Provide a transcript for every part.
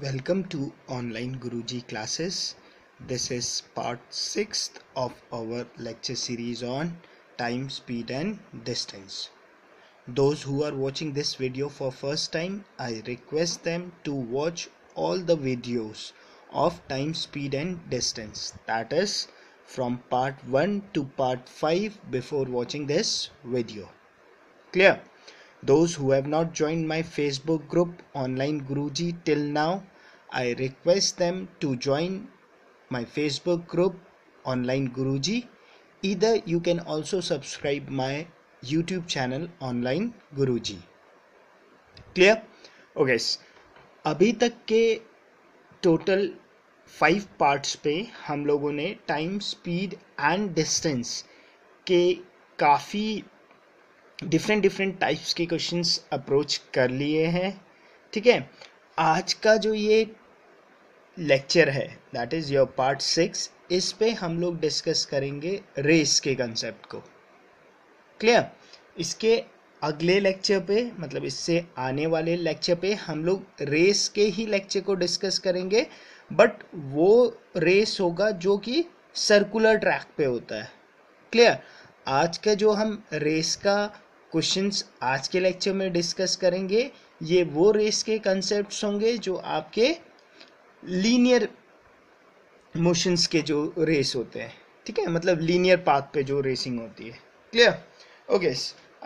Welcome to Online Guruji classes. This is part 6th of our lecture series on time, speed and distance. Those who are watching this video for first time, I request them to watch all the videos of time, speed and distance. That is from part 1 to part 5 before watching this video. Clear? Those who have not joined my Facebook group Online Guruji till now, I request them to join my Facebook group Online Guruji. Either you can also subscribe my YouTube channel Online Guruji. Clear? Okay. अभी तक के total 5 parts पे हम लोगों ने time, speed and distance के काफ़ी different types के क्वेश्चंस अप्रोच कर लिए हैं. ठीक है, आज का जो ये लेक्चर है दैट इज़ योर पार्ट 6, इस पे हम लोग डिस्कस करेंगे रेस के कंसेप्ट को. क्लियर? इसके अगले लेक्चर पे, मतलब इससे आने वाले लेक्चर पे हम लोग रेस के ही लेक्चर को डिस्कस करेंगे, बट वो रेस होगा जो कि सर्कुलर ट्रैक पे होता है. क्लियर? आज का जो हम रेस का क्वेश्चंस आज के लेक्चर में डिस्कस करेंगे, ये वो रेस के कंसेप्ट्स होंगे जो आपके लीनियर मोशंस के जो रेस होते हैं. ठीक है, मतलब लीनियर पाथ पे जो रेसिंग होती है. क्लियर? ओके,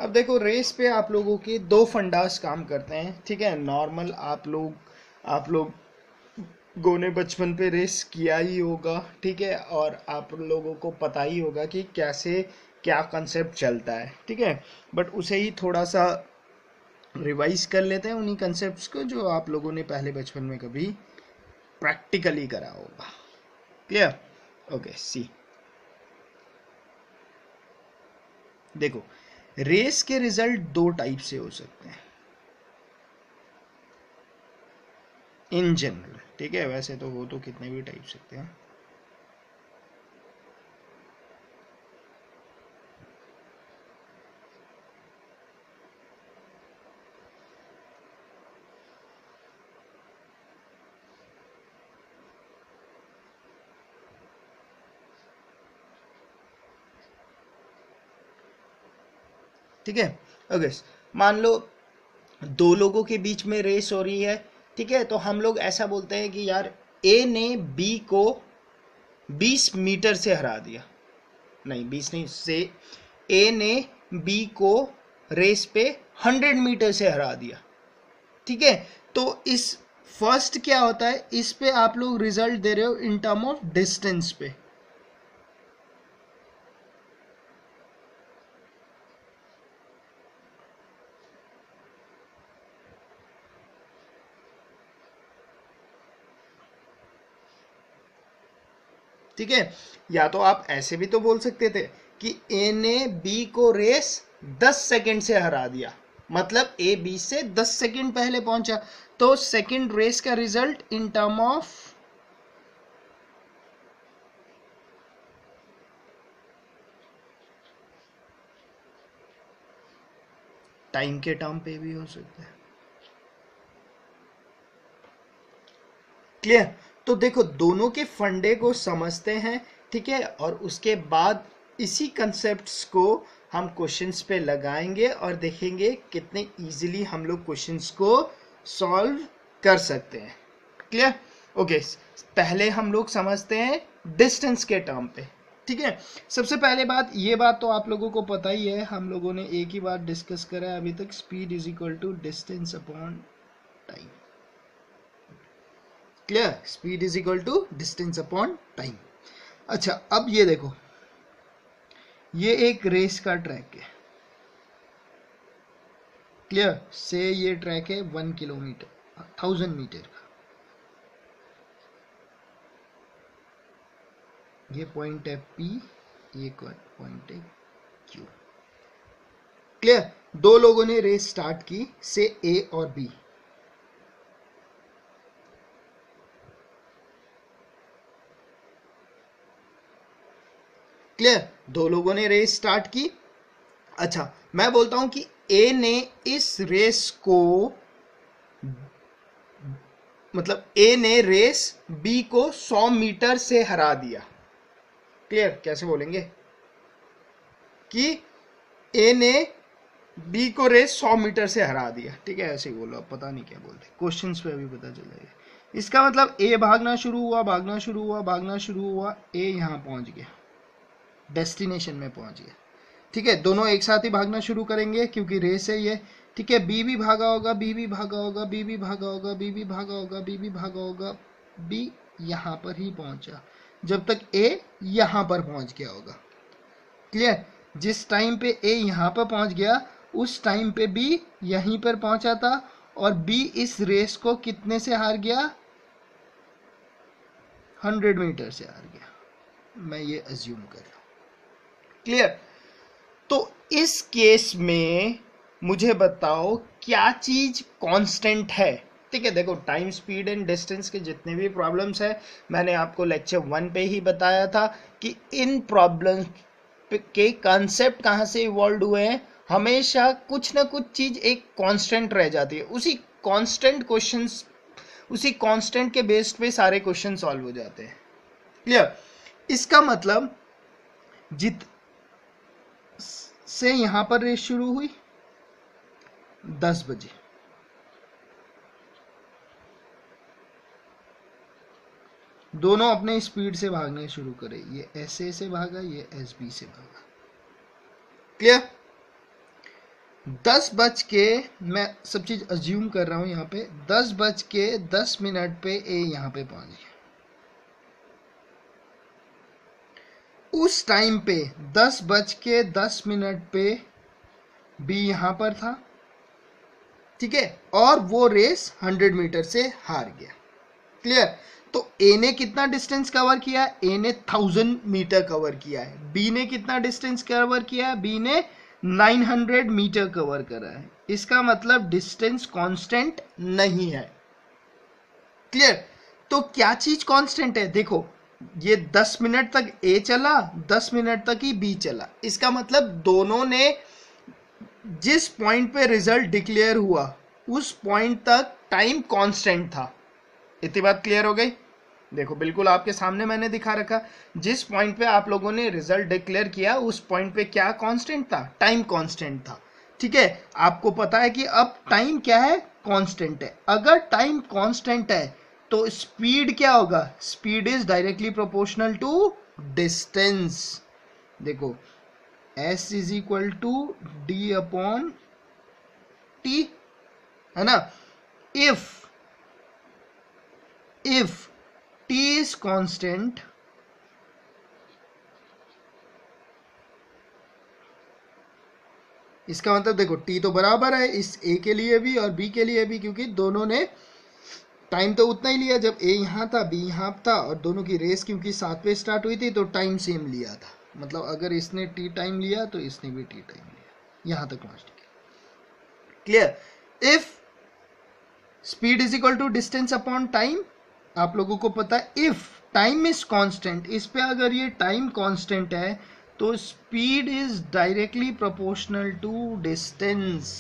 अब देखो रेस पे आप लोगों के दो फंडास काम करते हैं. ठीक है, नॉर्मल आप लोगों ने बचपन पे रेस किया ही होगा. ठीक है, और आप लोगों को पता ही होगा कि कैसे क्या कंसेप्ट चलता है. ठीक है, बट उसे ही थोड़ा सा रिवाइज कर लेते हैं उन्हीं कंसेप्ट्स को जो आप लोगों ने पहले बचपन में कभी प्रैक्टिकली करा होगा. क्लियर? ओके, सी देखो, रेस के रिजल्ट दो टाइप से हो सकते हैं इन जनरल. ठीक है, वैसे तो वो तो कितने भी टाइप सकते हैं. ठीक है, ओके, मान लो दो लोगों के बीच में रेस हो रही है. ठीक है, तो हम लोग ऐसा बोलते हैं कि यार ए ने बी को 20 मीटर से हरा दिया. नहीं, 20 नहीं, से ए ने बी को रेस पे 100 मीटर से हरा दिया. ठीक है, तो इस फर्स्ट क्या होता है, इस पे आप लोग रिजल्ट दे रहे हो इन टर्म ऑफ डिस्टेंस पे. ठीक है, या तो आप ऐसे भी तो बोल सकते थे कि ए ने बी को रेस 10 सेकंड से हरा दिया, मतलब ए बी से 10 सेकंड पहले पहुंचा, तो सेकंड रेस का result in term of time के टर्म पे भी हो सकता है. क्लियर? तो देखो, दोनों के फंडे को समझते हैं. ठीक है, और उसके बाद इसी कंसेप्ट्स को हम क्वेश्चंस पे लगाएंगे और देखेंगे कितने इजीली हम लोग क्वेश्चंस को सॉल्व कर सकते हैं. क्लियर? ओके, पहले हम लोग समझते हैं डिस्टेंस के टर्म पे. ठीक है, सबसे पहले बात, ये बात तो आप लोगों को पता ही है, हम लोगों ने एक ही बात डिस्कस करा है अभी तक, speed is equal to distance upon time. Clear? Speed is equal to distance upon time. अच्छा, अब ये देखो, ये एक रेस का ट्रैक है. क्लियर? से ये ट्रैक है 1000 मीटर का. ये पॉइंट है P, ये पॉइंट है Q. क्लियर? दो लोगों ने रेस स्टार्ट की, से A और B. क्लियर? दो लोगों ने रेस स्टार्ट की. अच्छा, मैं बोलता हूं कि ए ने इस रेस को मतलब ए ने रेस बी को 100 मीटर से हरा दिया। क्लियर? कैसे बोलेंगे कि ए ने बी को रेस 100 मीटर से हरा दिया। ठीक है, ऐसे ही बोलो, अब पता नहीं क्या बोलते, क्वेश्चंस पे अभी पता चल जाएगा। इसका मतलब ए भागना शुरू हुआ, भागना शुरू हुआ, भागना शुरू हुआ, ए यहाँ पहुँच गया, डेस्टिनेशन में पहुँच गया। ठीक है, दोनों एक साथ ही भागना शुरू करेंगे क्योंकि रेस है ये। ठीक है, बी भी भागा होगा, बी भी भागा होगा, बी भी भागा होगा, बी भी भागा होगा, बी भी भागा होगा, बी यहाँ पर ही पहुँचा जब तक ए यहाँ पर पहुँच गया होगा। क्लियर? जिस टाइम पे ए यहाँ पर पहुँच गया उस टाइम पे बी यहीं पर पहुँचा था, और बी इस रेस को कितने से हार गया, 100 मीटर से हार गया, मैं ये अज्यूम कर रहा हूँ। क्लियर? तो इस केस में मुझे बताओ क्या चीज कांस्टेंट है। ठीक है, देखो टाइम, स्पीड एंड डिस्टेंस के जितने भी प्रॉब्लम्स हैं मैंने आपको लेक्चर 1 पे ही बताया था कि इन प्रॉब्लम के कॉन्सेप्ट कहाँ से इवॉल्व हुए हैं। हमेशा कुछ ना कुछ चीज़ एक कांस्टेंट रह जाती है, उसी कांस्टेंट क्वेश्चंस, उसी कांस्टेंट के बेस्ड पे सारे क्वेश्चन सॉल्व हो जाते हैं। क्लियर? इसका मतलब जित से यहाँ पर रेस शुरू हुई 10 बजे, दोनों अपने स्पीड से भागने शुरू करे, ये एस ए से भागा, ये एस बी से भागा। क्लियर? 10 बज के, मैं सब चीज अज्यूम कर रहा हूं यहाँ पे, 10 बज के 10 मिनट पे ए यहाँ पे पहुंच गया। उस टाइम पे 10 बज के 10 मिनट पे बी यहाँ पर था। ठीक है, और वो रेस 100 मीटर से हार गया। क्लियर? तो ए ने कितना डिस्टेंस कवर किया है, ए ने 1000 मीटर कवर किया है। बी ने कितना डिस्टेंस कवर किया है, बी ने 900 मीटर कवर करा है। इसका मतलब डिस्टेंस कांस्टेंट नहीं है। क्लियर? तो क्या चीज कांस्टेंट है, देखो ये 10 मिनट तक ए चला, 10 मिनट तक ही बी चला, इसका मतलब दोनों ने जिस पॉइंट पे रिजल्ट डिक्लेयर हुआ उस पॉइंट तक टाइम कांस्टेंट था। इतनी बात क्लियर हो गई? देखो बिल्कुल आपके सामने मैंने दिखा रखा, जिस पॉइंट पे आप लोगों ने रिजल्ट डिक्लेयर किया उस पॉइंट पे क्या कांस्टेंट था, टाइम कांस्टेंट था। ठीक है, आपको पता है कि अब टाइम क्या है, कांस्टेंट है। अगर टाइम कांस्टेंट है तो स्पीड क्या होगा, speed is directly proportional to distance. देखो S is equal to D upon T, है ना। इफ T is constant, इसका मतलब देखो T तो बराबर है इस A के लिए भी और B के लिए भी, क्योंकि दोनों ने टाइम तो उतना ही लिया, जब A यहाँ था B यहाँ था, और दोनों की रेस क्योंकि 7 पे स्टार्ट हुई थी तो टाइम सेम लिया था। मतलब अगर इसने T टाइम लिया तो इसने भी T टाइम लिया, यहाँ तक पहुँच गया। Clear? If speed is equal to distance upon time, आप लोगों को पता है इफ टाइम इज कांस्टेंट, इस पे अगर ये टाइम कांस्टेंट है तो speed is directly proportional to distance.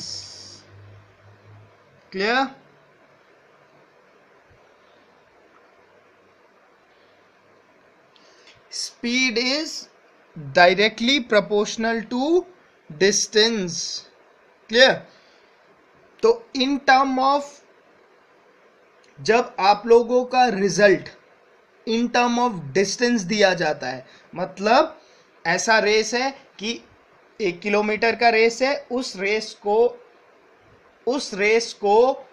Clear? Speed is directly proportional to distance. Clear? तो इन टर्म ऑफ, जब आप लोगों का result in term of distance दिया जाता है, मतलब ऐसा रेस है कि 1 किलोमीटर का रेस है, उस रेस को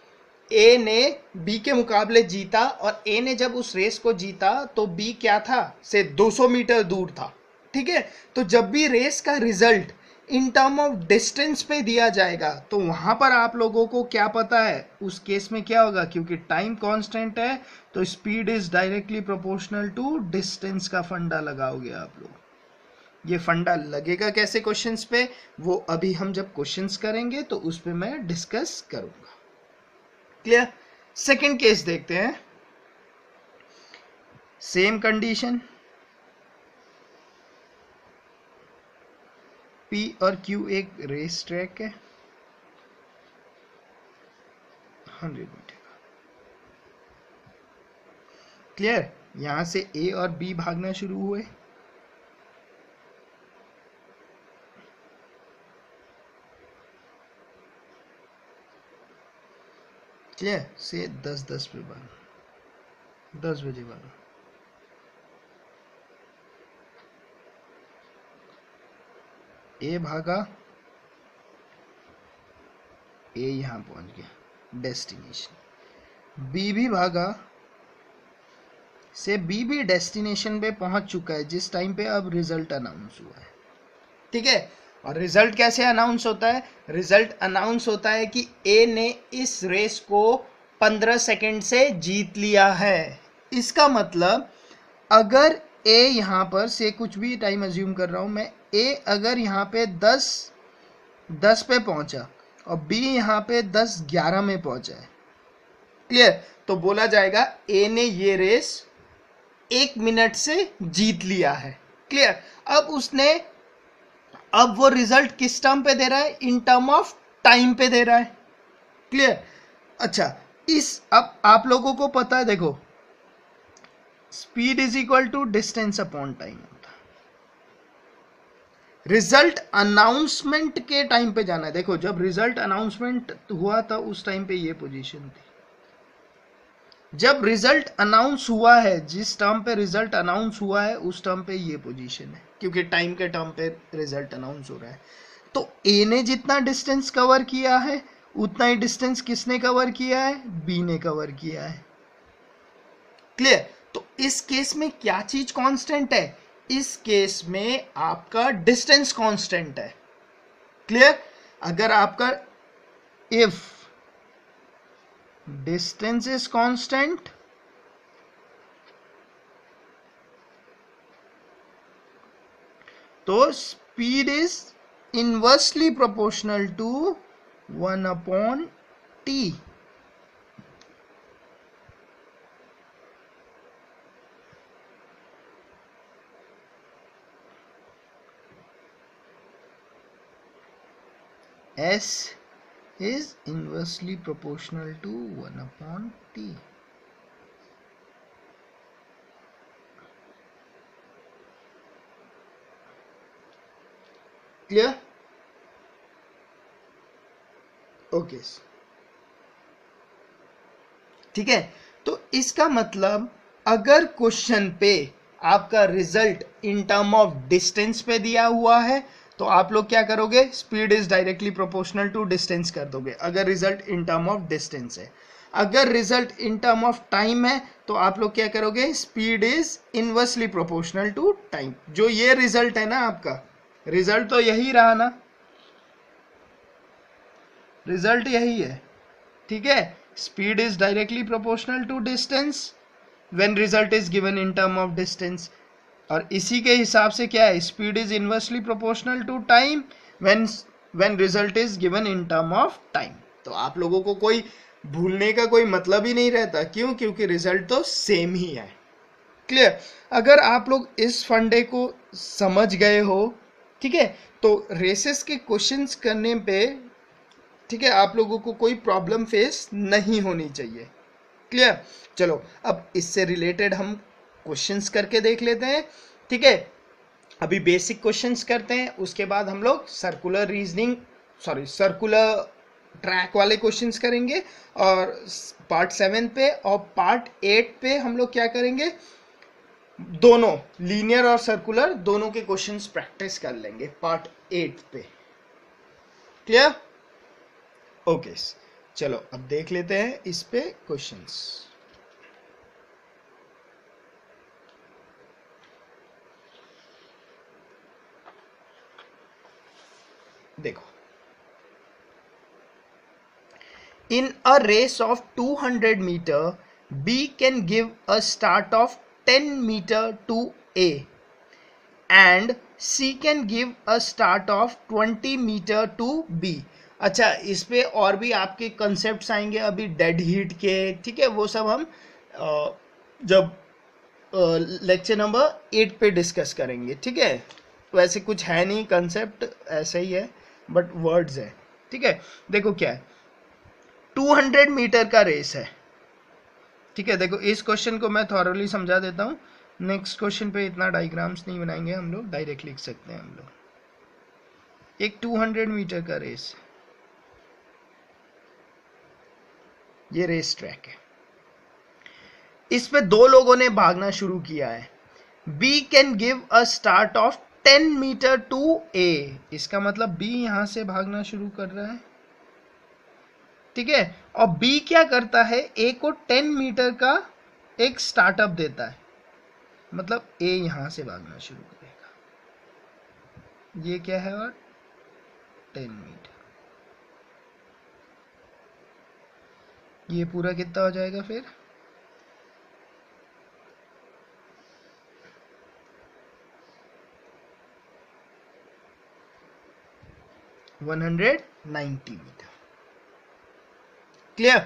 ए ने बी के मुकाबले जीता, और ए ने जब उस रेस को जीता तो बी क्या था, से 200 मीटर दूर था। ठीक है, तो जब भी रेस का result in term of distance पे दिया जाएगा तो वहां पर आप लोगों को क्या पता है, उस केस में क्या होगा, क्योंकि टाइम कांस्टेंट है तो speed is directly proportional to distance का फंडा लगाओगे आप लोग। ये फंडा लगेगा कैसे क्वेश्चंस पे, वो अभी हम जब क्वेश्चंस करेंगे तो उस पे मैं डिस्कस करूंगा। क्लियर? सेकेंड केस देखते हैं, सेम कंडीशन P और Q एक रेस ट्रैक है 100 मीटर का, क्लियर। यहाँ से ए और बी भागना शुरू हुए, क्लियर। से 10-10 पे भागना, 10 बजे भागना। ए भागा, ए यहाँ पहुंच गया डेस्टिनेशन। बी भी भागा, से बी भी डेस्टिनेशन पे पहुंच चुका है जिस टाइम पे अब रिजल्ट अनाउंस हुआ है, ठीक है। और रिजल्ट कैसे अनाउंस होता है? रिजल्ट अनाउंस होता है कि ए ने इस रेस को 15 सेकंड से जीत लिया है। इसका मतलब अगर ए यहाँ पर से कुछ भी टाइम अज्यूम कर रहा हूँ मैं, ए अगर यहाँ पे 10 पे पहुँचा और बी यहाँ पे 10-11 में पहुँचा है, क्लियर, तो बोला जाएगा ए ने ये रेस 1 मिनट से जीत लिया है, क्लियर। अब उसने, अब वो रिजल्ट किस टर्म पे दे रहा है? इन टर्म ऑफ टाइम पे दे रहा है, क्लियर। अच्छा, इस, अब आप लोगों को पता है, देखो speed is equal to distance upon time होता है। रिजल्ट अनाउंसमेंट के टाइम पे जाना है। देखो जब रिजल्ट अनाउंसमेंट हुआ था उस टाइम पे ये पोजीशन थी, जब रिजल्ट अनाउंस हुआ है, जिस टर्म पे रिजल्ट अनाउंस हुआ है उस टर्म पे ये पोजीशन है, क्योंकि टाइम के टर्म पे रिजल्ट अनाउंस हो रहा है। तो ए ने जितना डिस्टेंस कवर किया है उतना ही डिस्टेंस किसने कवर किया है? बी ने कवर किया है, क्लियर। तो इस केस में क्या चीज कांस्टेंट है? इस केस में आपका डिस्टेंस कांस्टेंट है, क्लियर। अगर आपका if distance is constant, so speed is inversely proportional to 1 upon t. S is inversely proportional to 1 upon Clear? Okay. ठीक है। तो इसका मतलब अगर क्वेश्चन पे आपका result in term of distance पे दिया हुआ है तो आप लोग क्या करोगे? Speed is directly proportional to distance कर दोगे अगर result in term of distance है। अगर result in term of time है तो आप लोग क्या करोगे? Speed is inversely proportional to time. जो ये रिजल्ट है ना, आपका रिजल्ट तो यही रहा ना, रिजल्ट यही है, ठीक है। Speed is directly proportional to distance when result is given in term of distance. और इसी के हिसाब से क्या है? Speed is inversely proportional to time when result is given in term of time. तो आप लोगों को कोई भूलने का कोई मतलब ही नहीं रहता, क्यों? क्योंकि रिजल्ट तो सेम ही है, क्लियर। अगर आप लोग इस फंडे को समझ गए हो, ठीक है, तो रेसेस के क्वेश्चंस करने पे, ठीक है, आप लोगों को कोई प्रॉब्लम फेस नहीं होनी चाहिए, क्लियर। चलो अब इससे रिलेटेड हम क्वेश्चंस करके देख लेते हैं, ठीक है। अभी बेसिक क्वेश्चंस करते हैं, उसके बाद हम लोग circular reasoning, sorry circular track वाले क्वेश्चंस करेंगे, और पार्ट 7 पे और पार्ट 8 पे हम लोग क्या करेंगे? दोनों लीनियर और सर्कुलर दोनों के क्वेश्चंस प्रैक्टिस कर लेंगे पार्ट 8 पे, क्लियर, ओके। चलो अब देख लेते हैं इस पे क्वेश्चंस। देखो, in a race of 200 meter, B can give a start of 10 meter to A, and C can give a start of 20 meter to B. अच्छा, इस पे और भी आपके कॉन्सेप्ट्स आएंगे अभी डेड हीट के, ठीक है, वो सब हम जब लेक्चर नंबर 8 पे डिस्कस करेंगे, ठीक है। वैसे कुछ है नहीं, कॉन्सेप्ट ऐसे ही है बट वर्ड्स है, ठीक है। देखो क्या है, 200 मीटर का रेस है, ठीक है। देखो इस क्वेश्चन को मैं थॉरली समझा देता हूँ, नेक्स्ट क्वेश्चन पे इतना डायग्राम्स नहीं बनाएंगे हम लोग, डायरेक्ट लिख सकते हैं हम लोग। एक 200 मीटर का रेस, ये रेस ट्रैक है, इस पे दो लोगों ने भागना शुरू किया है। B can give a start of 10 metre to A, इसका मतलब बी यहां से भागना शुरू कर रहा है, ठीक है। और बी क्या करता है, ए को 10 मीटर का एक स्टार्टअप देता है, मतलब ए यहां से भागना शुरू करेगा। ये क्या है, और 10 मीटर, ये पूरा कितना हो जाएगा फिर, 190 मीटर। Clear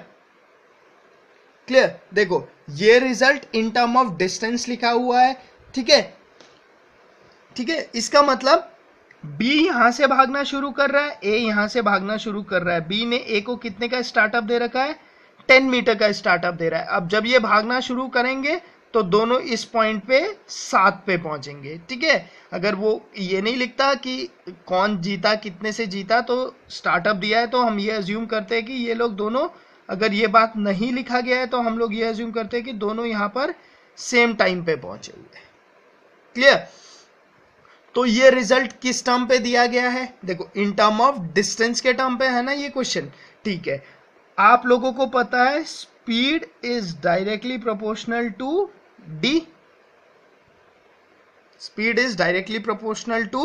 clear. देखो ये result in term of distance लिखा हुआ है, ठीक है ठीक है। इसका मतलब बी यहां से भागना शुरू कर रहा है, ए यहां से भागना शुरू कर रहा है। बी ने ए को कितने का स्टार्टअप दे रखा है, 10 मीटर का स्टार्टअप दे रहा है। अब जब ये भागना शुरू करेंगे तो दोनों इस पॉइंट पे 7 पे पहुंचेंगे, ठीक है। अगर वो ये नहीं लिखता कि कौन जीता कितने से जीता, तो स्टार्टअप दिया है तो हम ये अज्यूम करते हैं कि ये लोग दोनों, अगर ये बात नहीं लिखा गया है तो हम लोग ये अज्यूम करते हैं कि दोनों यहाँ पर सेम टाइम पे पहुंचे हुए हैं। क्लियर। तो ये रिजल्ट किस टर्म पे दिया गया है, देखो इन टर्म ऑफ डिस्टेंस के टर्म पे है ना ये क्वेश्चन, ठीक है। आप लोगों को पता है speed is directly proportional to d, speed is directly proportional to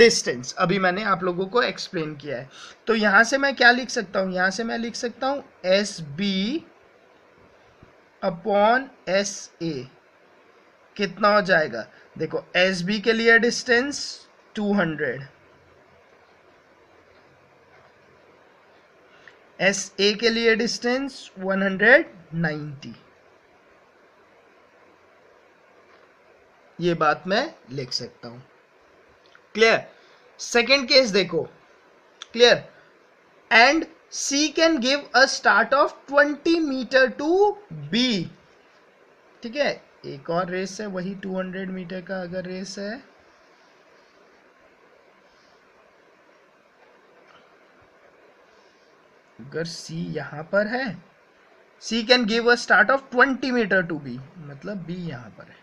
distance, अभी मैंने आप लोगों को एक्सप्लेन किया है। तो यहां से मैं क्या लिख सकता हूं, यहां से मैं लिख सकता हूं SB/SA कितना हो जाएगा। देखो SB के लिए डिस्टेंस 200, SA के लिए डिस्टेंस 190, ये बात मैं लिख सकता हूं। क्लियर। सेकेंड केस देखो, clear. And C can give a start of 20 metre to B, ठीक है। एक और रेस है, वही 200 मीटर का अगर रेस है, अगर सी यहां पर है, C can give a start of 20 metre to B, मतलब बी यहां पर है,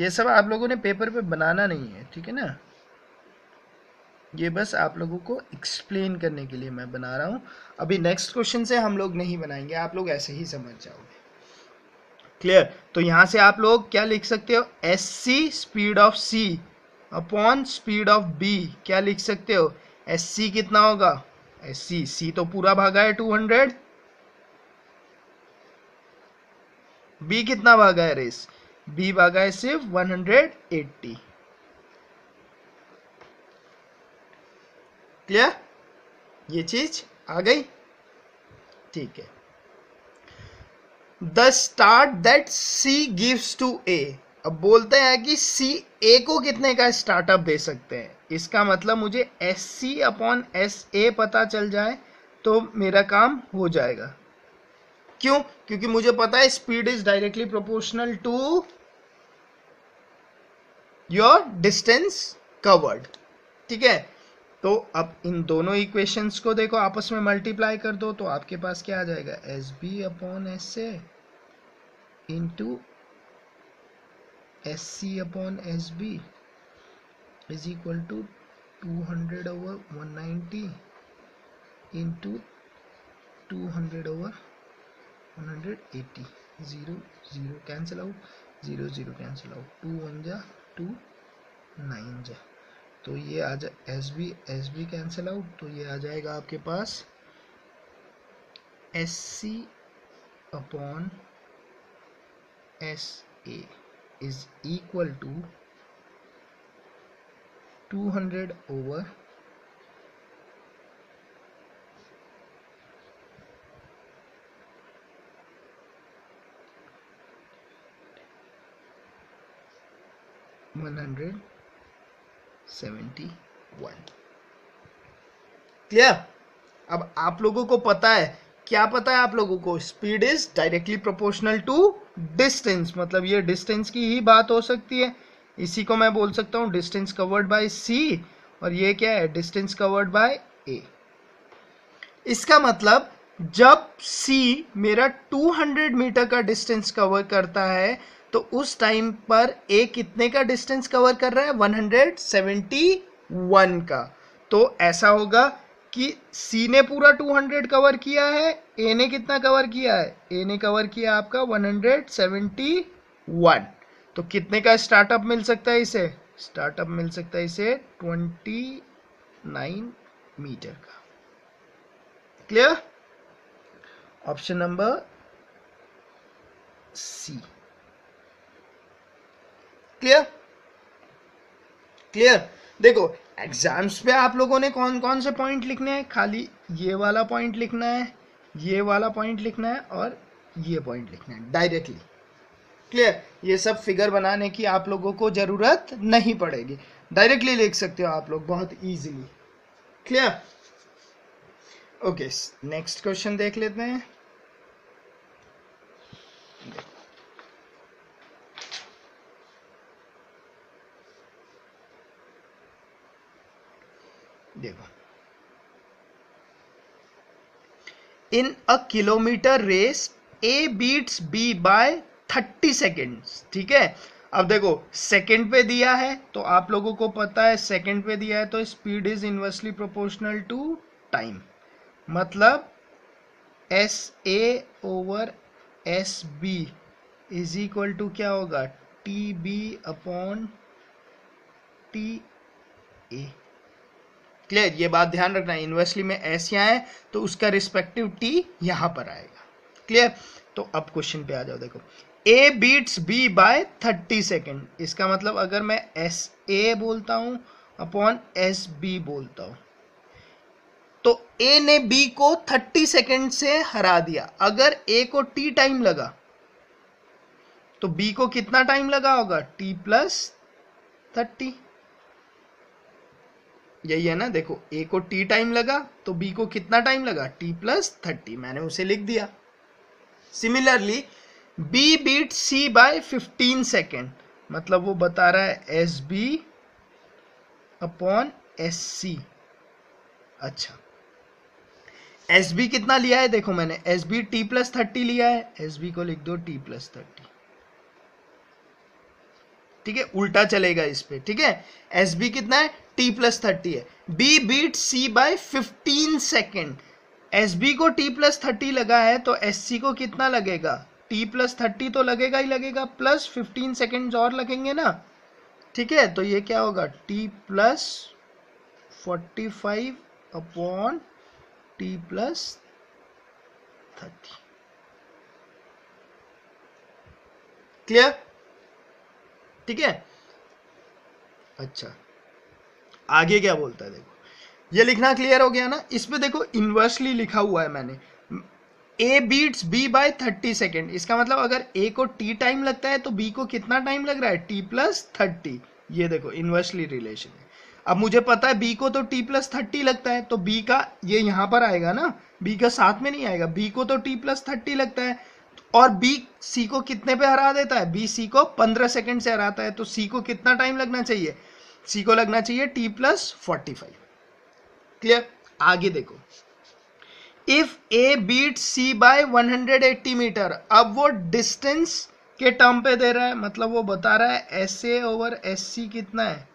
ये सब आप लोगों ने पेपर पे बनाना नहीं है, ठीक है ना, ये बस आप लोगों को एक्सप्लेन करने के लिए मैं बना रहा हूँ। अभी नेक्स्ट क्वेश्चन से हम लोग नहीं बनाएंगे, आप लोग ऐसे ही समझ जाओगे। क्लियर। तो यहाँ से आप लोग क्या लिख सकते हो, SC speed of C upon speed of B क्या लिख सकते हो। SC कितना होगा, SC, C तो पूरा भागा है 200, B कितना भागा है रेस, B भागा है सिर्फ 180। क्लियर, ये चीज आ गई, ठीक है। The start that C gives to A, अब बोलते हैं कि C A को कितने का स्टार्टअप दे सकते हैं। इसका मतलब मुझे SC/SA पता चल जाए तो मेरा काम हो जाएगा। क्यों, क्योंकि मुझे पता है speed is directly proportional to your distance covered, ठीक है। तो अब इन दोनों इक्वेशंस को देखो आपस में मल्टीप्लाई कर दो, तो आपके पास क्या आ जाएगा, SB/SA into SC/SB is equal to 200/190 into 200/180। 0 0 cancel out, 0 0 cancel out, 2 1 जा 2 9 जा, तो ये आ जाए SB कैंसिल आउट, तो ये आ जाएगा आपके पास SC/SA is equal to 200 171। Clear? अब आप लोगों को पता है, क्या पता है आप लोगों को? Speed is directly proportional to distance, मतलब ये डिस्टेंस की ही बात हो सकती है। इसी को मैं बोल सकता हूं डिस्टेंस कवर्ड बाय सी, और ये क्या है? Distance covered by A. इसका मतलब जब C मेरा 200 मीटर का डिस्टेंस कवर करता है तो उस टाइम पर A कितने का डिस्टेंस कवर कर रहा है? 171 का। तो ऐसा होगा कि C ने पूरा 200 कवर किया है, A ने कितना कवर किया है? A ने कवर किया आपका 171। तो कितने का स्टार्टअप मिल सकता है इसे? स्टार्टअप मिल सकता है इसे 29 मीटर का। Clear? Option number C. Clear? Clear? देखो एग्जाम्स पे आप लोगों ने कौन कौन से पॉइंट लिखने हैं? खाली ये वाला पॉइंट लिखना है, ये वाला पॉइंट लिखना है और ये पॉइंट लिखना है डायरेक्टली। क्लियर? ये सब फिगर बनाने की आप लोगों को जरूरत नहीं पड़ेगी, डायरेक्टली लिख सकते हो आप लोग बहुत easily. Clear? Okay, next question देख लेते हैं। देखो, in a kilometre race A beats B by 30 seconds. ठीक है, अब देखो सेकेंड पे दिया है तो आप लोगों को पता है सेकेंड पे दिया है तो speed is inversely proportional to time, मतलब S A over S B is equal to क्या होगा? T B upon T A. Clear? ये बात ध्यान रखना, इन्वर्सली में एस यहाँ है तो उसका रिस्पेक्टिव टी यहाँ पर आएगा। क्लियर? तो अब क्वेश्चन पे आ जाओ। देखो A beats B by 30 second, इसका मतलब अगर मैं एस ए बोलता हूँ अपॉन एस बी बोलता हूँ तो A ने B को 30 सेकेंड से हरा दिया। अगर A को T टाइम लगा तो B को कितना टाइम लगा होगा? T plus 30। यही है ना? देखो A को T टाइम लगा तो B को कितना टाइम लगा? T प्लस 30, मैंने उसे लिख दिया। Similarly B beat C by 15 second, मतलब वो बता रहा है SB अपॉन SC। अच्छा, SB कितना लिया है? देखो मैंने SB T प्लस 30 लिया है, SB को लिख दो T प्लस 30। ठीक है, उल्टा चलेगा इस पे। ठीक है, SB कितना है? T प्लस 30 है। B beat C by 15 second, SB को T प्लस 30 लगा है तो SC को कितना लगेगा? T प्लस 30 तो लगेगा ही लगेगा, प्लस 15 सेकेंड और लगेंगे ना। ठीक है, तो ये क्या होगा? T plus 45 upon T plus 30। Clear? ठीक है। अच्छा, आगे क्या बोलता है देखो, ये लिखना क्लियर हो गया ना? इसमें देखो इन्वर्सली लिखा हुआ है मैंने, A beats B by 30 second. इसका मतलब अगर ए को टी टाइम लगता है तो बी को कितना टाइम लग रहा है? T plus 30। ये देखो इन्वर्सली रिलेशन है। अब मुझे पता है B को तो T प्लस 30 लगता है तो B का ये यहाँ पर आएगा ना, B का साथ में नहीं आएगा। B को तो T प्लस 30 लगता है और B C को कितने पे हरा देता है? B C को 15 सेकंड से हराता है तो C को कितना टाइम लगना चाहिए? C को लगना चाहिए T प्लस 45। क्लियर? आगे देखो, if A beat C by 180 metre, अब वो डिस्टेंस के टर्म पे दे रहा है, मतलब वो बता रहा है S A over S C कितना है?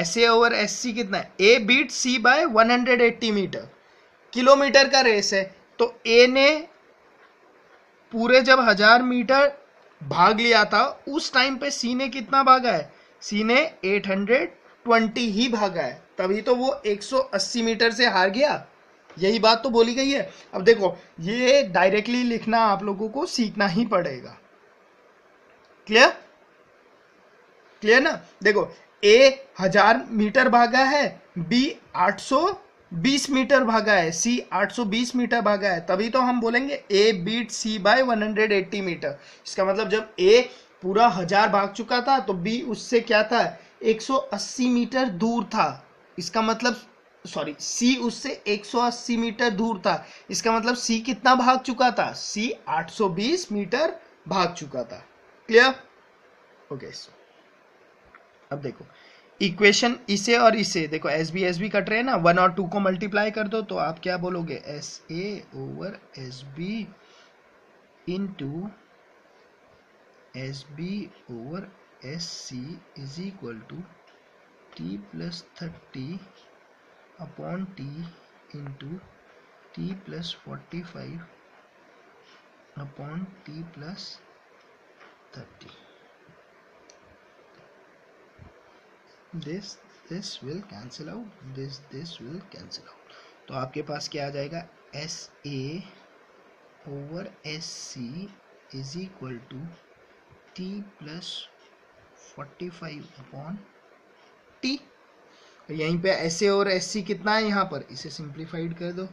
SA ओवर SC कितना है? A beat C by 180 metre. Kilometre का रेस है तो A ने पूरे जब 1000 मीटर भाग लिया था उस टाइम पे C ने कितना भागा है? C ने 820 ही भागा है, तभी तो वो 180 मीटर से हार गया। यही बात तो बोली गई है। अब देखो ये डायरेक्टली लिखना आप लोगों को सीखना ही पड़ेगा। क्लियर? क्लियर ना? देखो A 1000 मीटर भागा है, B 820 मीटर भागा है, C 820 मीटर भागा है, तभी तो हम बोलेंगे A beat C by 180 metre. इसका मतलब जब A पूरा 1000 भाग चुका था तो बी उससे क्या था 180 मीटर दूर था। इसका मतलब सॉरी सी उससे 180 मीटर दूर था। इसका मतलब सी कितना भाग चुका था, सी 820 मीटर भाग चुका था। Clear okay. अब देखो इक्वेशन इसे और इसे देखो एस बी कट रहे हैं ना, 1 और 2 को मल्टीप्लाई कर दो तो आप क्या बोलोगे S A over S B into S B over S C is equal to T plus 30 upon T into T plus 45 upon T plus 30। This will cancel out, this will cancel out. तो आपके पास क्या आ जाएगा S A over S C is equal to T plus 45 upon T. यहीं पे S A और S C कितना है यहाँ पर, इसे सिंप्लीफाइड कर दो,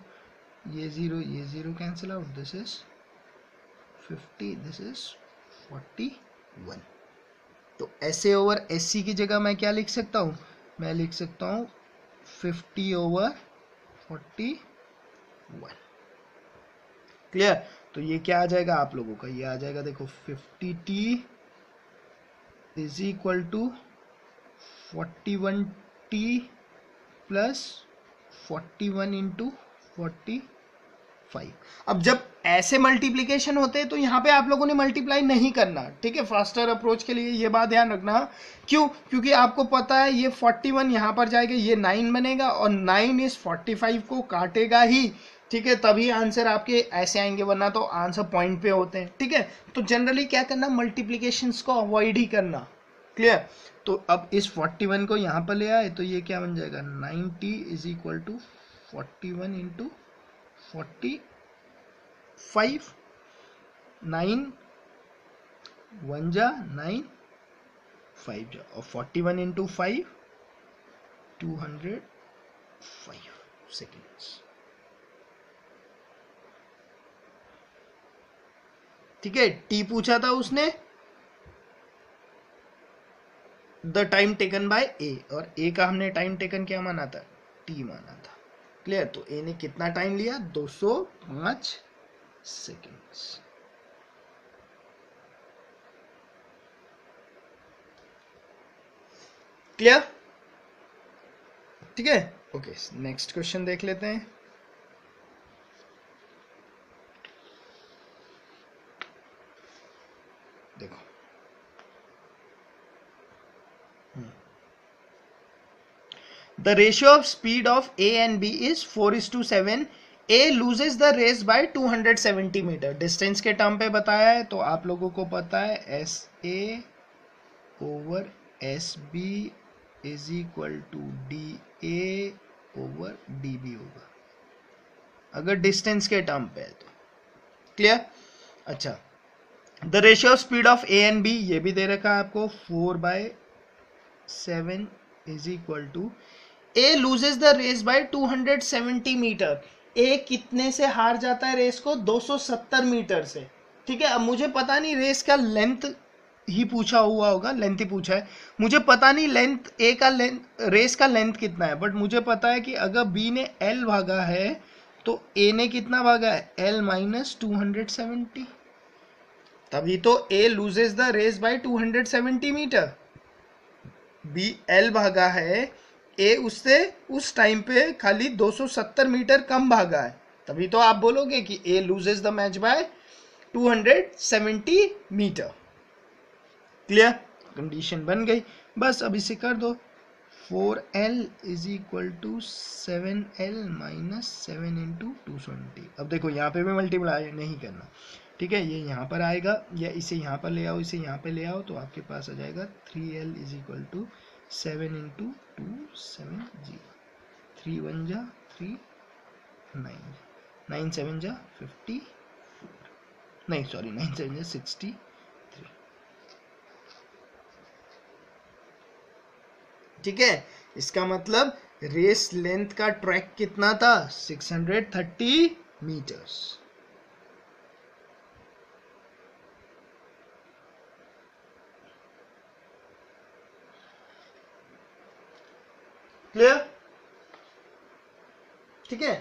ये zero cancel out, this is 50, this is 41। तो S A over S C की जगह मैं क्या लिख सकता हूँ, मैं लिख सकता हूँ 50 over 41। क्लियर। तो ये क्या आ जाएगा आप लोगों का, ये आ जाएगा देखो 50t is equal to 41t plus 41 into 45। अब जब ऐसे मल्टीप्लिकेशन होते हैं तो यहाँ पे आप लोगों ने मल्टीप्लाई नहीं करना, ठीक है। फास्टर अप्रोच के लिए ये बात ध्यान रखना, क्यों, क्योंकि आपको पता है ये 41 यहाँ पर जाएगा, ये 9 बनेगा और 9 इस 45 को काटेगा ही, ठीक है, तभी आंसर आपके ऐसे आएंगे, वरना तो आंसर पॉइंट पे होते हैं, ठीक है। तो जनरली क्या करना, मल्टीप्लीकेशंस को अवॉइड ही करना। क्लियर। तो अब इस 41 को यहाँ पर ले आए तो ये क्या बन जाएगा 90 इज इक्वल टू 41 इंटू 45। 9 1 जा 9 5 जा और 41 इंटू 5 205 सेकेंड्स। ठीक है, टी पूछा था उसने, the time taken by A, और ए का हमने टाइम टेकन क्या माना था, टी माना था। क्लियर। तो ए ने कितना टाइम लिया 205 सेकेंड्स। क्लियर ठीक है ओके। नेक्स्ट क्वेश्चन देख लेते हैं। देखो the ratio of speed of A and B is 4:7। A loses the race by 270 metre. Distance के टर्म पे बताया है तो आप लोगों को पता है S A over S B is equal to D A over D B होगा अगर डिस्टेंस के टर्म पे है तो। क्लियर। अच्छा the ratio of speed of A and B ये भी दे रखा है आपको 4/7 is equal to A loses the race by 270 metre. A कितने से हार जाता है रेस को, 270 मीटर से। ठीक है, अब मुझे पता नहीं रेस का लेंथ ही पूछा हुआ होगा, लेंथ ही पूछा है, मुझे पता नहीं लेंथ ए का लेंथ रेस का लेंथ कितना है, बट मुझे पता है कि अगर बी ने एल भागा है तो ए ने कितना भागा है एल माइनस 270, तभी तो A loses the race by 270 metre. B L भागा है, ए उससे उस टाइम पे खाली 270 मीटर कम भागा है, तभी तो आप बोलोगे कि A loses the match by 270 metre. Clear, condition बन गई, बस अब इसे कर दो 4L is equal to 7L minus 7 into 270। अब देखो यहाँ पे भी मल्टीप्लाई नहीं करना, ठीक है, ये यहाँ पर आएगा या इसे यहाँ पर ले आओ, इसे यहाँ पे ले आओ, तो आपके पास आ जाएगा 3L is equal to 7 into 270। 3 1 जा 3 9 9 7 जा 63। ठीक है, इसका मतलब रेस लेंथ का ट्रैक कितना था 630 मीटर्स। क्लियर, ठीक है।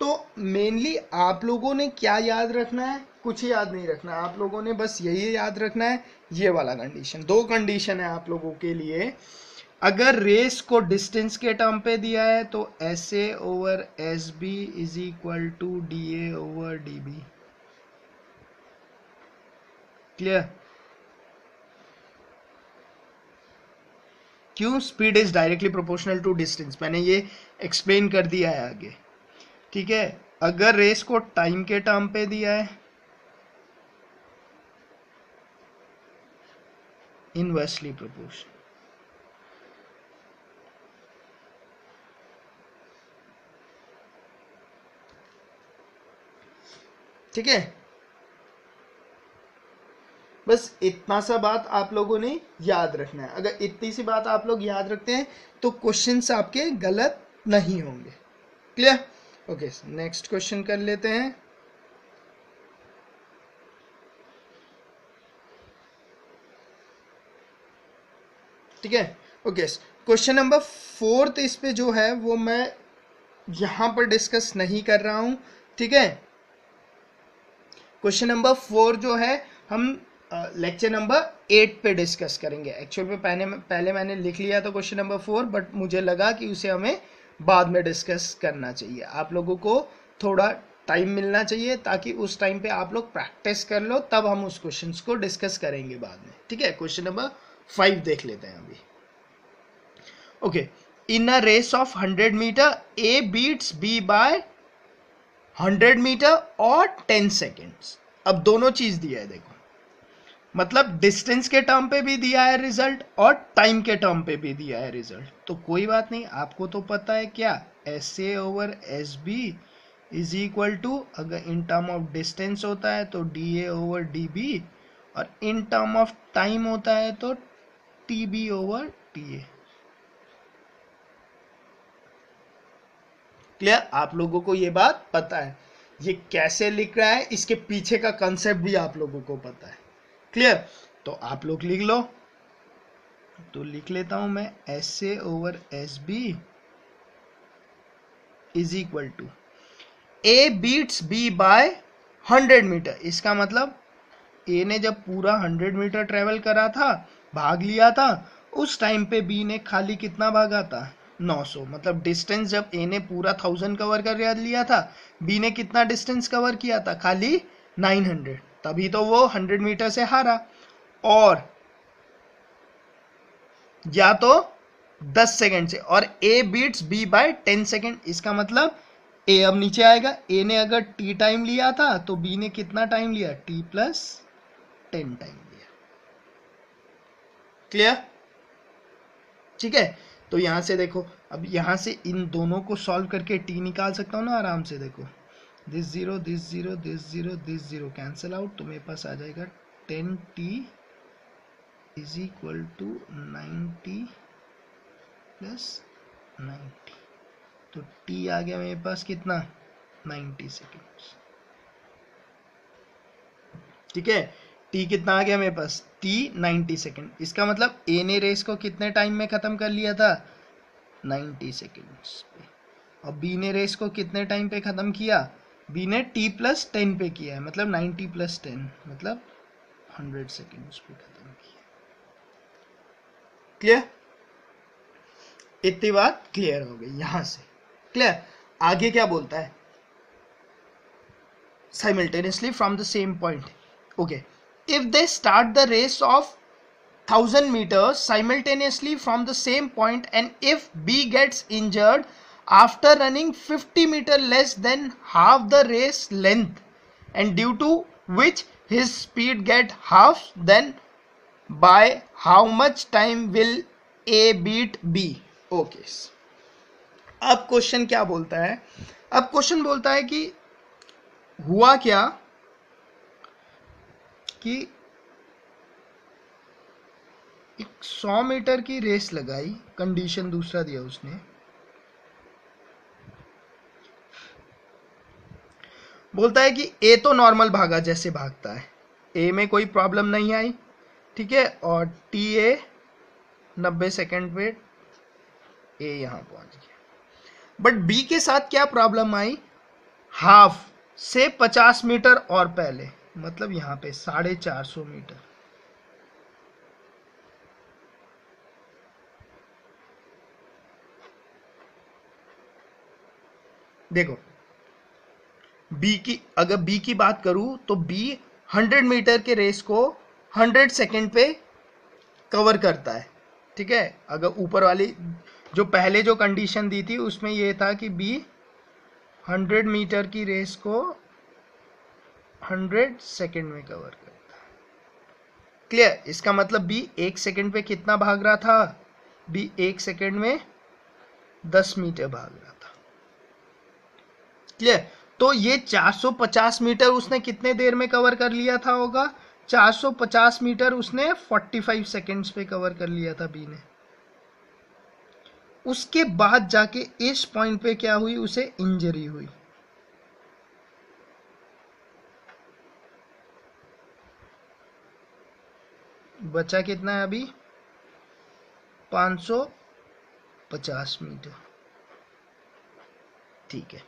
तो मेनली आप लोगों ने क्या याद रखना है, कुछ याद नहीं रखना, आप लोगों ने बस यही याद रखना है, ये वाला कंडीशन। दो कंडीशन है आप लोगों के लिए, अगर रेस को डिस्टेंस के टर्म पे दिया है तो SA over SB is equal to DA over DB, clear. क्यों, speed is directly proportional to distance, मैंने ये एक्सप्लेन कर दिया है आगे, ठीक है। अगर रेस को टाइम के टर्म पे दिया है इनवर्सली प्रोपोर्शनल, ठीक है। बस इतना सा बात आप लोगों ने याद रखना है। अगर इतनी सी बात आप लोग याद रखते हैं तो क्वेश्चंस आपके गलत नहीं होंगे, क्लियर। ओके, नेक्स्ट क्वेश्चन कर लेते हैं। ठीक है, ओके, क्वेश्चन नंबर 4 इस पे जो है वो मैं यहां पर डिस्कस नहीं कर रहा हूं, ठीक है। क्वेश्चन नंबर 4 जो है हम लेक्चर नंबर 8 पे डिस्कस करेंगे। एक्चुअल में पहले मैंने लिख लिया था क्वेश्चन नंबर 4, बट मुझे लगा कि उसे हमें बाद में डिस्कस करना चाहिए। आप लोगों को थोड़ा टाइम मिलना चाहिए ताकि उस टाइम पे आप लोग प्रैक्टिस कर लो, तब हम उस क्वेश्चन को डिस्कस करेंगे बाद में, ठीक है। क्वेश्चन नंबर 5 देख लेते हैं अभी। Okay, in a race of 100 metre A beats B by 100 metre और 10 सेकेंड्स। अब दोनों चीज दिया है, देखो, मतलब डिस्टेंस के टर्म पे भी दिया है रिजल्ट और टाइम के टर्म पे भी दिया है रिजल्ट। तो कोई बात नहीं, आपको तो पता है क्या, SA over SB is equal to, अगर इन टर्म ऑफ डिस्टेंस होता है तो DA ओवर DB और इन टर्म ऑफ टाइम होता है तो TB ओवर TA, क्लियर। आप लोगों को ये बात पता है, ये कैसे लिख रहा है, इसके पीछे का कंसेप्ट भी आप लोगों को पता है, क्लियर। तो आप लोग लिख लो, तो लिख लेता हूं मैं SA over SB is equal to A beats B by 100 metre. इसका मतलब A ने जब पूरा 100 मीटर ट्रेवल करा था, भाग लिया था, उस टाइम पे B ने खाली कितना भागा था, 900। मतलब डिस्टेंस जब A ने पूरा 1000 कवर कर लिया था, B ने कितना डिस्टेंस कवर किया था, खाली 900, तभी तो वो 100 मीटर से हारा। और या तो 10 सेकंड से, और A beats B by 10 second. इसका मतलब A अब नीचे आएगा, A ने अगर T टाइम लिया था तो B ने कितना टाइम लिया, T प्लस 10 टाइम लिया, क्लियर, ठीक है। तो यहाँ से देखो, अब यहाँ से इन दोनों को सॉल्व करके T निकाल सकता हूँ ना आराम से। देखो, दिस जीरो कैंसिल आउट, तो मेरे पास आ जाएगा 10T is equal to 9T plus 90। तो T आ गया मेरे पास कितना, 90 सेकेंड्स, ठीक है। T कितना आ गया मेरे पास, T 90 सेकेंड। इसका मतलब A ने रेस को कितने टाइम में खत्म कर लिया था, 90 सेकेंड्स पे, और B ने रेस को कितने टाइम पे खत्म किया, B ने T प्लस 10 पे किया है, मतलब 90 प्लस 10 मतलब 100 सेकेंड्स पे खत्म किया, क्लियर। इतनी बात क्लियर हो गई यहां से, क्लियर। आगे क्या बोलता है, simultaneously from the same point. Okay, if they start the race of 1000 meters simultaneously from the same point and if B gets injured after running 50 meter less than half the race length and due to which his speed get half, then by how much time will A beat B? Okay, अब question क्या बोलता है, अब question बोलता है कि हुआ क्या कि एक 100 मीटर की रेस लगाई, कंडीशन दूसरा दिया उसने, बोलता है कि A तो नॉर्मल भागा जैसे भागता है, A में कोई प्रॉब्लम नहीं आई, ठीक है, और TA 90 सेकेंड पे ए यहां पहुंच गया। बट बी के साथ क्या प्रॉब्लम आई, हाफ से 50 मीटर और पहले, मतलब यहां पे 450 मीटर। देखो बी की, अगर बी की बात करूं तो बी 100 मीटर के रेस को 100 सेकंड पे कवर करता है। ठीक है, अगर ऊपर वाली जो पहले जो कंडीशन दी थी उसमें यह था कि बी 100 मीटर की रेस को 100 सेकंड में कवर करता है। क्लियर, इसका मतलब बी 1 सेकंड पे कितना भाग रहा था, बी 1 सेकंड में 10 मीटर भाग रहा था। क्लियर, तो ये 450 मीटर उसने कितने देर में कवर कर लिया था होगा, 450 मीटर उसने 45 सेकंड्स पे कवर कर लिया था बी ने। उसके बाद जाके इस पॉइंट पे क्या हुई, उसे इंजरी हुई। बचा कितना है अभी, 550 मीटर। ठीक है,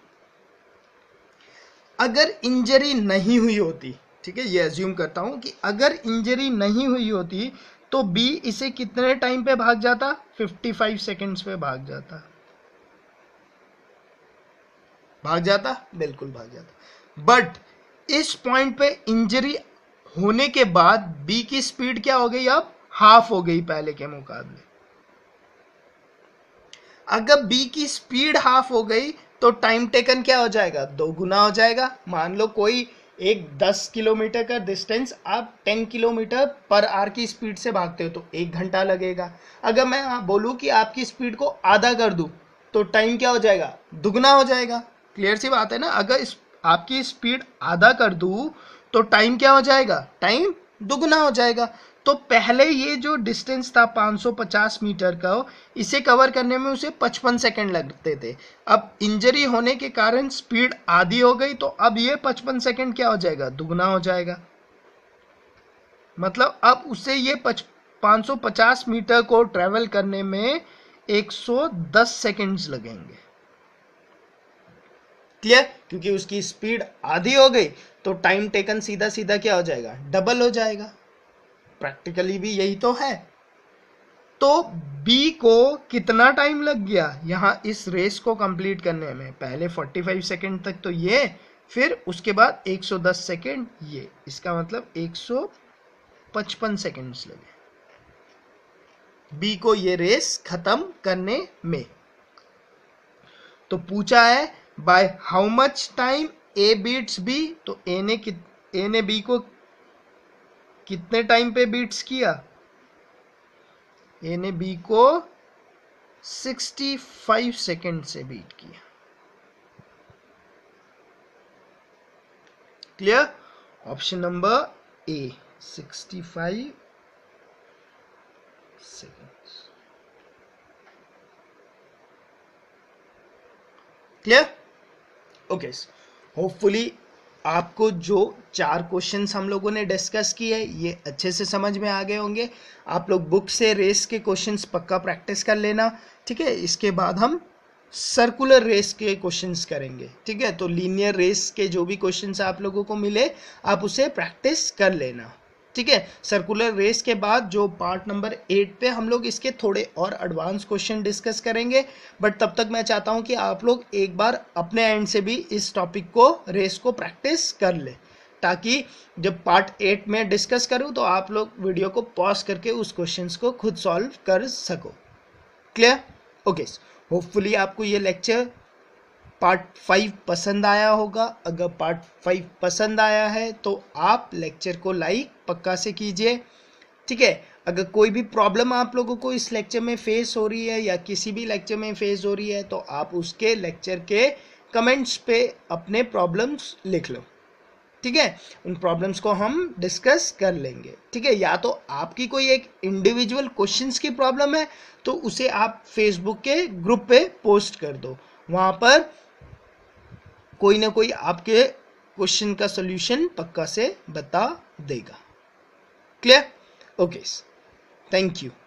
अगर इंजरी नहीं हुई होती, ठीक है, ये अज्यूम करता हूं कि अगर इंजरी नहीं हुई होती तो बी इसे कितने टाइम पे भाग जाता, 55 सेकंड्स पे भाग जाता, बिल्कुल भाग जाता। बट इस पॉइंट पे इंजरी होने के बाद बी की स्पीड क्या हो गई, अब हाफ हो गई पहले के मुकाबले। अगर बी की स्पीड हाफ हो गई तो टाइम टेकन क्या हो जाएगा, 2 गुना हो जाएगा। मान लो कोई एक 10 किलोमीटर का डिस्टेंस आप 10 किलोमीटर पर आर की स्पीड से भागते हो तो 1 घंटा लगेगा। अगर मैं बोलूं कि आपकी स्पीड को आधा कर दूं तो टाइम क्या हो जाएगा, दुगना हो जाएगा। क्लियर सी बात है ना, अगर इस आपकी स्पीड आधा कर दूं तो टाइम क्या हो जाएगा, टाइम दुगना हो जाएगा। तो पहले ये जो डिस्टेंस था 550 मीटर का, इसे कवर करने में उसे 55 सेकंड लगते थे। अब इंजरी होने के कारण स्पीड आधी हो गई तो अब ये 55 सेकंड क्या हो जाएगा, दुगना हो जाएगा। मतलब अब उसे ये 550 मीटर को ट्रेवल करने में 110 सेकंड्स लगेंगे। क्लियर, क्योंकि उसकी स्पीड आधी हो गई तो टाइम टेकन सीधा सीधा क्या हो जाएगा, डबल हो जाएगा। प्रैक्टिकली भी यही तो है। तो बी को कितना टाइम लग गया यहाँ इस रेस को कंप्लीट करने में, पहले 45 सेकंड तक तो ये, फिर उसके बाद 110 सेकंड ये, इसका मतलब 155 सेकंड्स लगे बी को ये रेस खत्म करने में। तो पूछा है by how much time A beats B, तो ए ने बी को कितने टाइम पे बीट्स किया, ए ने बी को 65 सेकंड से बीट किया। Clear, option number A 65 seconds. Clear, okay, hopefully आपको जो 4 क्वेश्चंस हम लोगों ने डिस्कस किए ये अच्छे से समझ में आ गए होंगे। आप लोग बुक से रेस के क्वेश्चंस पक्का प्रैक्टिस कर लेना। ठीक है, इसके बाद हम सर्कुलर रेस के क्वेश्चंस करेंगे। ठीक है, तो लीनियर रेस के जो भी क्वेश्चंस आप लोगों को मिले आप उसे प्रैक्टिस कर लेना। ठीक है, सर्कुलर रेस के बाद जो पार्ट नंबर 8 पे हम लोग इसके थोड़े और एडवांस क्वेश्चन डिस्कस करेंगे। बट तब तक मैं चाहता हूं कि आप लोग एक बार अपने एंड से भी इस टॉपिक को, रेस को प्रैक्टिस कर लें, ताकि जब पार्ट 8 में डिस्कस करूं तो आप लोग वीडियो को पॉज करके उस क्वेश्चंस को खुद सॉल्व कर सको। क्लियर, ओके, होपफुली आपको ये लेक्चर पार्ट 5 पसंद आया होगा। अगर पार्ट 5 पसंद आया है तो आप लेक्चर को लाइक पक्का से कीजिए। ठीक है, अगर कोई भी प्रॉब्लम आप लोगों को इस लेक्चर में फेस हो रही है या किसी भी लेक्चर में फेस हो रही है तो आप उसके लेक्चर के कमेंट्स पे अपने प्रॉब्लम्स लिख लो। ठीक है, उन प्रॉब्लम्स को हम डिस्कस कर लेंगे। ठीक है, या तो आपकी कोई एक इंडिविजुअल क्वेश्चंस की प्रॉब्लम है तो उसे आप फेसबुक के ग्रुप पे पोस्ट कर दो, वहाँ पर कोई ना कोई आपके क्वेश्चन का सॉल्यूशन पक्का से बता देगा। Clear, okay, thank you.